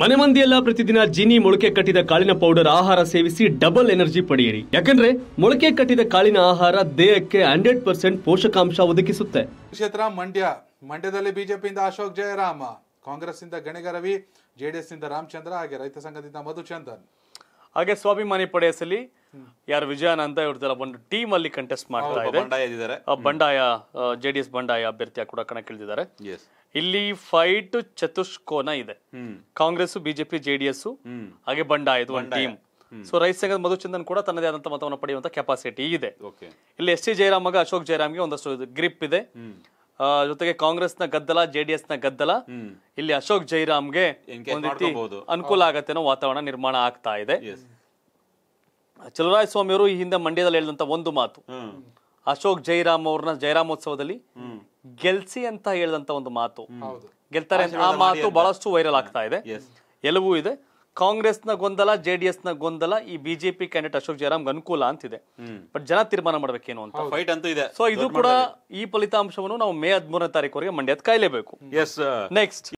ಮನೆ ಮಂದಿಯಲ್ಲ ಪ್ರತಿದಿನ ಜೀನಿ ಮೊಳಕೆ ಕಟ್ಟಿದ ಕಾಳಿನ ಪೌಡರ್ ಆಹಾರ ಸೇವಿಸಿ ಡಬಲ್ ಎನರ್ಜಿ ಪಡೆಯಿರಿ. ಯಾಕಂದ್ರೆ ಮೊಳಕೆ ಕಟ್ಟಿದ ಕಾಳಿನ ಆಹಾರ ದೇಹಕ್ಕೆ 100% ಪೋಷಕಾಂಶ ಒದಗಿಸುತ್ತೆ. ಕ್ಷೇತ್ರ ಮಂಡ್ಯ. ಮಂಡ್ಯದಲ್ಲಿ ಬಿಜೆಪಿಯಿಂದ ಅಶೋಕ್ ಜಯರಾಮ, ಕಾಂಗ್ರೆಸ್ನಿಂದ ಗಣೇಗ ರವಿ, ಜೆಡಿಎಸ್ನಿಂದ ರಾಮಚಂದ್ರ, ಹಾಗೆ ರೈತ ಸಂಘದಿಂದ ಮಧುಚಂದನ್, ಹಾಗೆ ಸ್ವಾಭಿಮಾನಿ ಪಡೆಯಲ್ಲಿ ಯಾರು ವಿಜಯನ ಅಂತ ಇವ್ರದೆಲ್ಲ ಒಂದು ಟೀಮ್ ಅಲ್ಲಿ ಕಂಟೆಸ್ಟ್ ಮಾಡ್ತಾ ಇದ್ದಾರೆ. ಬಂಡಾಯ, ಜೆಡಿಎಸ್ ಬಂಡಾಯ ಅಭ್ಯರ್ಥಿಯ ಕೂಡ ಕಣಕ್ಕಿಳಿದಿದ್ದಾರೆ. ಇಲ್ಲಿ ಫೈಟ್ ಚತುಷ್ಕೋನ ಇದೆ, ಕಾಂಗ್ರೆಸ್, ಬಿಜೆಪಿ, ಜೆಡಿಎಸ್ ಹಾಗೆ ಬಂಡಾಯದ ಒಂದು ಟೀಮ್. ಸೊ ರೈತ ಸಂಘದ ಮಧುಚಂದನ್ ಕೂಡ ತನ್ನದೇ ಆದಂತ ಮತವನ್ನು ಪಡೆಯುವಂತ ಕೆಪಾಸಿಟಿ ಇದೆ. ಇಲ್ಲಿ ಎಸ್ ಟಿ ಜಯರಾಮ್ ಆಗ ಅಶೋಕ್ ಜಯರಾಮ್ಗೆ ಒಂದಷ್ಟು ಗ್ರಿಪ್ ಇದೆ. ಜೊತೆಗೆ ಕಾಂಗ್ರೆಸ್ನ ಗದ್ದಲ, ಜೆಡಿಎಸ್ನ ಗದ್ದಲ, ಇಲ್ಲಿ ಅಶೋಕ್ ಜೈರಾಮ್ಗೆ ಅನುಕೂಲ ಆಗತ್ತೆ ಅನ್ನೋ ವಾತಾವರಣ ನಿರ್ಮಾಣ ಆಗ್ತಾ ಇದೆ. ಚಲುವರಾಯ ಸ್ವಾಮಿ ಅವರು ಈ ಹಿಂದೆ ಮಂಡ್ಯದಲ್ಲಿ ಹೇಳಿದಂತ ಒಂದು ಮಾತು, ಅಶೋಕ್ ಜೈರಾಮ್ ಅವ್ರನ್ನ ಜಯರಾಮೋತ್ಸವದಲ್ಲಿ ಗೆಲ್ಸಿ ಅಂತ ಹೇಳಿದಂತ ಒಂದು ಮಾತು, ಗೆಲ್ತಾರೆ ಅಂತ ಆ ಮಾತು ಬಹಳಷ್ಟು ವೈರಲ್ ಆಗ್ತಾ ಇದೆ. ಎಲ್ಲವೂ ಇದೆ, ಕಾಂಗ್ರೆಸ್ನ ಗೊಂದಲ, ಜೆಡಿಎಸ್ನ ಗೊಂದಲ, ಈ ಬಿಜೆಪಿ ಕ್ಯಾಂಡಿಡೇಟ್ ಅಶೋಕ್ ಜಯರಾಮ್ಗೆ ಅನುಕೂಲ ಅಂತಿದೆ. ಬಟ್ ಜನ ತೀರ್ಮಾನ ಮಾಡ್ಬೇಕೇನು ಅಂತ ಫೈಟ್ ಅಂತೂ ಇದೆ. ಸೊ ಇದು ಕೂಡ, ಈ ಫಲಿತಾಂಶವನ್ನು ನಾವು ಮೇ 13ನೇ ತಾರೀಕುವರೆಗೆ ಮಂಡ್ಯದ ಕಾಯಲೇಬೇಕು. ನೆಕ್ಸ್ಟ್